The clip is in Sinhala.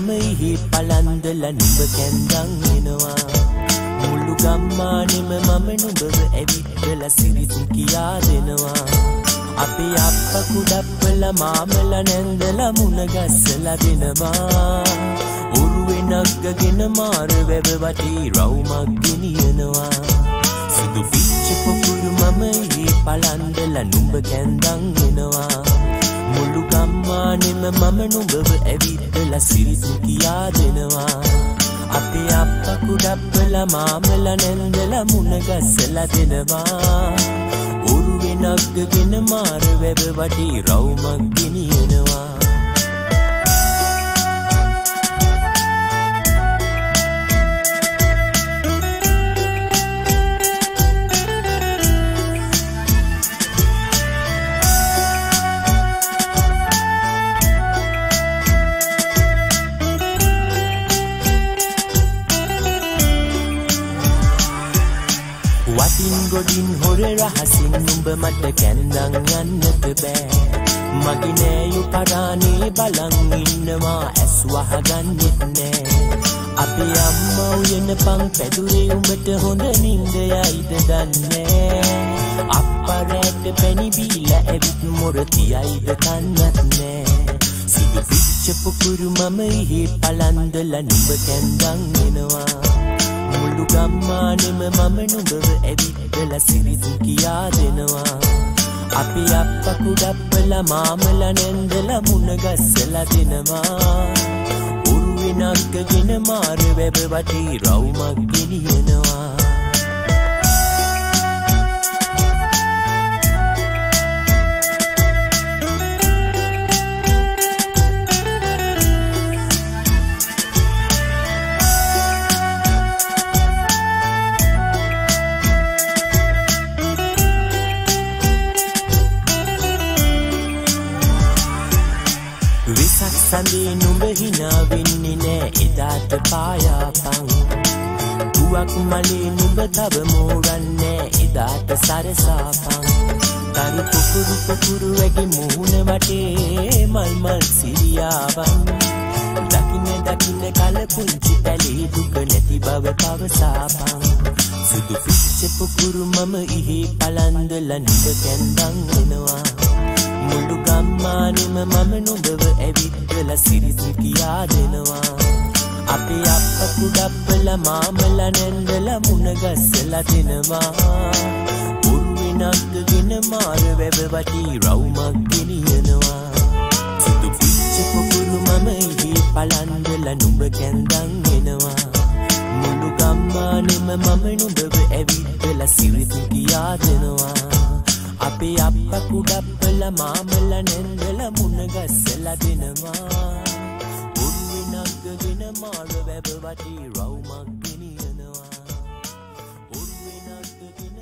මම ඉහි පලන්දලා නුඹ කැන්දන් එනවා මුළු ගම්මානෙම මම නුඹව ඇවිත්ලා සිරිසු කියා දෙනවා අපි අප්ප කුඩප්පලා මාමලා නැන්දලා මුණ ගැස්සලා දෙනවා උරුවෙන් අග්ගගෙන මාර වැව වටේ රවුමක් ගෙනියනවා සුදු පිච්ච පොකුරු මම ඉහි පලන්දලා නුඹ කැන්දන් එනවා මුළු ගම්මානෙම මම නුඹව ඇවිත්ලා සිරිසු කියා දෙනවා අපේ අප්ප කුඩප්පලා මාමලා නැන්දලා මුණ ගැස්සලා දෙනවා උරුවෙන් අග්ගගෙන මාර වැව වටේ රවුමක් ගෙනියනවා ගොඩින් හොර රහසින් උඹ මට කැන්දන් යන්නට බෑ මගේ නෑයු පරානේ බලන් ඉන්නවා ඇස් වහගන්නෙත් නෑ අපි අම්මා උයනපන් පැදුරේ උඹට හොඳ නින්දයයිද දන්නේ අප්පා රැට පැණි බීලා ඇවිත් මොර තියයිද කන්නත් නෑ සිදු පිච්ච පොකුරු මම ඉහි පලන්දලා නුඹ කැන්දන් එනවා මුළු ගම්මානෙම මම නුඹව ඇවිත්ලා සිරිසු කියා දෙනවා අපි අප්ප කුඩප්පලා මාමලා නැන්දලා මුණ ගැස්සලා දෙනවා උරුවෙන් අග්ගගෙන මාර වැව වටේ රවුමක් ගෙනියනවා සඳේ නුඹ හිනා වෙන්නේ නෑ එදාට පායාපන් දුවක් මලේ නුඹ තව මෝරන්නේ එදාට සරසාපන් තරු පුපුරු පුපුරු වගේ මූණ වටේ මල් මල් සිරියාවන් දකින්න දකින්න කල පුංචි පැලී දුක නැති බව පවසාපන් සුදු පිච්ච පුපුරු මම ඉහි පලන්දලා නුඹ කැන්දන් එනවා මුළු ගම්මානෙම මම නුඹව ඇවිත්ලා සිරිසු කියා දෙනවා අපේ අප්ප කුඩප්පලා මාමලා නැන්දලා මුණ ගැස්සලා දෙනවා උරුවෙන් අග්ගගෙන මාර වැව වටේ රවුමක් ගෙනියනවා සුදු පිච්ච පොකුරු මම ඉහි පලන්දලා නුඹ කැන්දන් එනවා මුළු ගම්මානෙම මම නුඹව ඇවිත්ලා සිරිසු කියා දෙනවා අපේ අප්ප කුඩප්පලා මාමලා නැන්දලා මුණ ගැස්සලා දෙනවා උරුවෙන් අග්ගගෙන මාර වැව වටේ රවුමක් ගෙනියනවා උරුවෙන් අග්ගගෙන